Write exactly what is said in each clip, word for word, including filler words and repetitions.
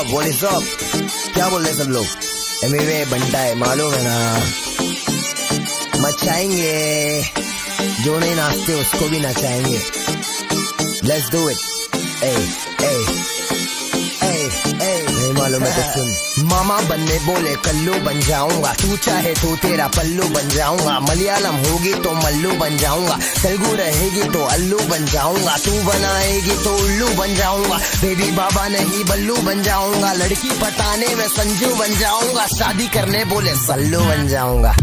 up, what is up? क्या बोल रहे सब लोग? एमिवे बनता है, मालूम है ना? मचाएंगे, जो नहीं नाचते उसको भी नचाएंगे। Let's do it, hey, hey, hey, hey। नहीं मालूम है तो सुन। मामा बनने बोले कल्लू बन जाऊंगा, तू चाहे तो तेरा पल्लू बन जाऊंगा। मलयालम होगी तो मल्लू बन जाऊंगा, तेलुगु रहेगी तो अल्लू बन जाऊंगा। तू बनाएगी तो उल्लू बन जाऊंगा, बेबी बाबा नहीं बल्लू बन जाऊंगा। लड़की पटाने में संजू बन जाऊंगा, शादी करने बोले सल्लू बन जाऊंगा।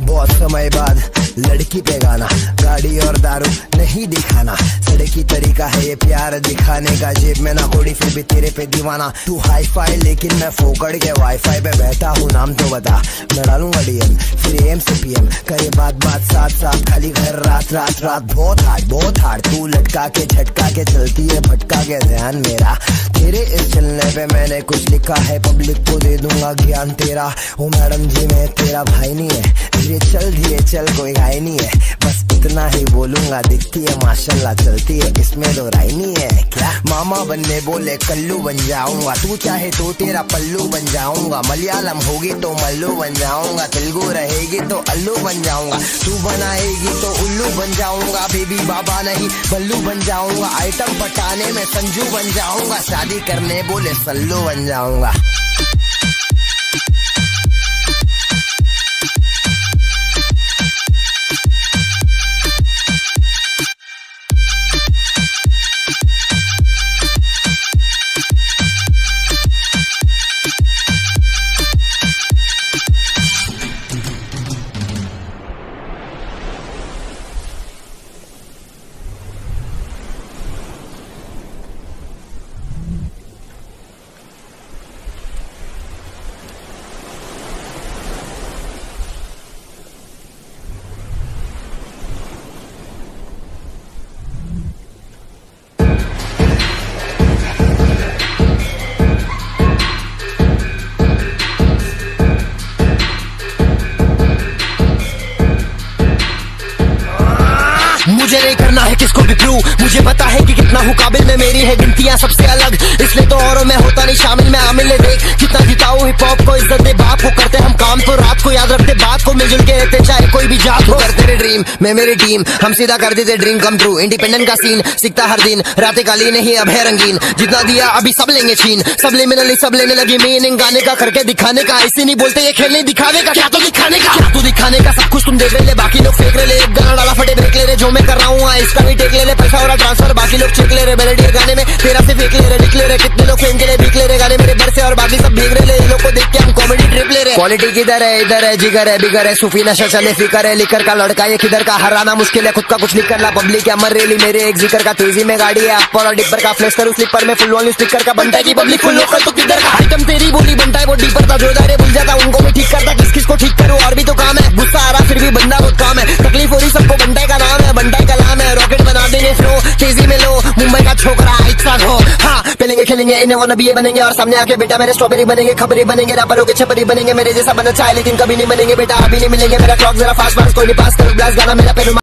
बहुत समय बाद लड़की पे गाना, गाड़ी और दारू नहीं दिखाना। सड़की तरीका है ये प्यार दिखाने का, जेब में ना कोड़ी फिर भी तेरे पे दीवाना। तू हाई फाई लेकिन मैं फोकड़ के वाई फाई पे बैठा हूँ, नाम तो बता। मैं डालूंगा डीएम फिर एम से पीएम, करे बात बात साथ साथ, खाली घर रात रात रात। बहुत हार्ड बहुत हार्ड तू लटका के झटका के चलती है, भटका के ध्यान मेरा। तेरे इस चलने पे मैंने कुछ लिखा है, पब्लिक को दे दूंगा ज्ञान तेरा। ओ मैडम जी मैं तेरा भाई नहीं है, धीरे चल धीरे चल कोई गाय नहीं है। बस इतना ही बोलूंगा, दिखती है माशाल्लाह चलती है, इसमें दो राय नहीं है। क्या मामा बनने बोले कल्लू बन जाऊंगा, तू चाहे तो तेरा पल्लू बन जाऊंगा। मलयालम होगी तो मल्लू बन जाऊंगा, तेलुगु रहेगी तो अल्लू बन जाऊंगा। तू बनाएगी तो उल्लू बन जाऊंगा, बेबी बाबा नहीं बल्लू बन जाऊंगा। आइटम पटाने में संजू बन जाऊंगा, शादी करने बोले सल्लू बन जाऊंगा। मुझे नहीं करना है किसको भी प्रूव, मुझे पता है कि कितना हूँ काबिल में। मेरी है गिनतियाँ सबसे अलग, इसलिए तो औरों में होता नहीं शामिल। मैं आमिल ने देख कितना जिताऊँ हिप हॉप को, इज्जत दे बाप को। करते हम काम तो रात को, याद रखते बात को। मिलजुल के रहते चाहे कोई भी जात हो, करते रहे ड्रीम मैं मेरी टीम। हम सीधा कर देते ड्रीम कम ट्रू, इंडिपेंडेंट का सीन सीखता हर दिन। रातें काली नहीं अब है रंगीन, जितना दिया अभी सब लेंगे छीन। सब लेमिनली सब लेने लगी मीनिंग, गाने का करके दिखाने का। ऐसे नहीं बोलते ये खेलने दिखावे का, क्या तो दिखाने का क्या तो दिखाने का सब कुछ तुम देख ले। बाकी लोग फेंक ले, एक गाना डाला फटे ब्रेक ले रहे। जो मैं कर रहा हूँ इसका भी टेक ले रहे, पैसा हो रहा ट्रांसफर। बाकी लोग चेक ले रहे, मेरे गाने में तेरा से फेंक ले रहे, निकले रहे। कितने लोग फेंक ले बिक ले रहे गाने मेरे भर से, और बाकी सब भेग रहे। लोग को देख के हम कॉमेडी ट्रिप ले रहे। क्वालिटी किधर है, इधर है, जिगर है बिगर है। सूफी नशा चले फिकर है, लिकर का लड़का ये किधर का। हराना मुश्किल है खुद का, कुछ निकल ला पब्लिक है अमर रेली। मेरे एक जिक्र का तेजी में गाड़ी है, अपर और डिपर का फ्लेक्स करूँ स्लीपर में। फुल वॉल्यूम स्पीकर का बनता है कि पब्लिक फुल लोकल तो किधर का। आइटम तेरी बोली बनता है वो डीपर था, जो दायरे भूल जाता उनको मैं ठीक करता। किस किस को ठीक करूँ और भी तो काम है, गुस्सा आ रहा फिर भी बंदा बहुत काम है। तकलीफ हो रही सबको, बंदा का नाम है बंदा का नाम है। रॉकेट बना देंगे फ्लो तेजी में लो, मुंबई का छोकरा एक साथ हो। हाँ पहलेंगे खेलेंगे इन्हें वो नबी बनेंगे, और सामने आके बेटा मेरे स्ट्रॉबेरी बनेंगे, खबरी बनेंगे, रबरों के छपरी बनेंगे। मेरे जैसा बनना चाहे लेकिन कभी नहीं बनेंगे बेटा, अभी नहीं मिलेंगे। मेरा क्लॉक जरा फास्ट फास्ट कोई नहीं पास करो, ब्लास्ट गाना मेरा पेरू।